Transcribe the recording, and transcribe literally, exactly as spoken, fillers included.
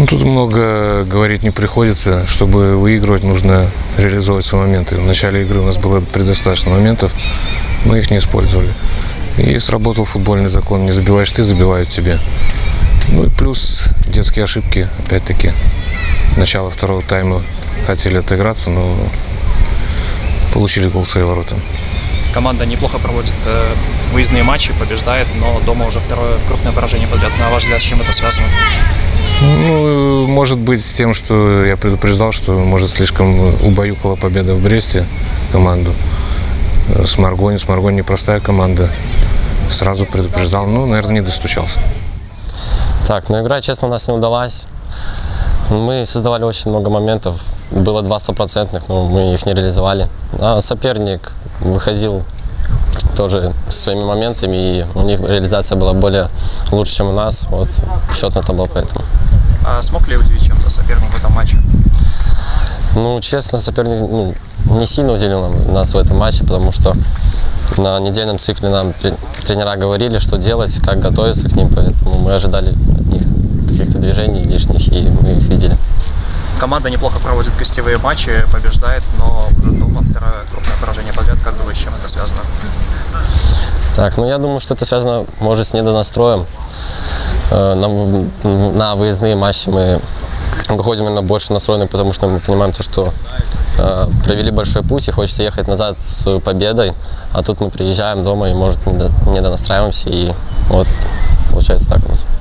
Ну, тут много говорить не приходится. Чтобы выигрывать, нужно реализовывать свои моменты. В начале игры у нас было предостаточно моментов, мы их не использовали. И сработал футбольный закон: не забиваешь ты, забивают тебе. Ну и плюс детские ошибки, опять-таки. Начало второго тайма хотели отыграться, но получили гол в свои ворота. Команда неплохо проводит выездные матчи, побеждает, но дома уже второе крупное поражение подряд. На ваш взгляд, с чем это связано? Ну, может быть, с тем, что я предупреждал, что, может, слишком убаюкала победа в Бресте команду. Сморгонь, Сморгонь непростая команда. Сразу предупреждал, но, наверное, не достучался. Так, ну игра, честно, у нас не удалась. Мы создавали очень много моментов. Было два стопроцентных, но мы их не реализовали. А соперник выходил тоже своими моментами, и у них реализация была более лучше, чем у нас. Вот счет на табло поэтому. А смог ли удивить чем-то соперник в этом матче? Ну, честно, соперник ну, не сильно удивил нас в этом матче, потому что на недельном цикле нам тренера говорили, что делать, как готовиться к ним, поэтому мы ожидали от них каких-то движений лишних, и мы их видели. Команда неплохо проводит гостевые матчи, побеждает, но уже дома второе крупное поражение подряд. Как думаешь, с чем это связано? Так, ну я думаю, что это связано, может, с недонастроем. На, на выездные матчи мы выходим именно больше настроены, потому что мы понимаем то, что провели большой путь и хочется ехать назад с победой, а тут мы приезжаем дома и, может, недонастраиваемся, и вот получается так у нас.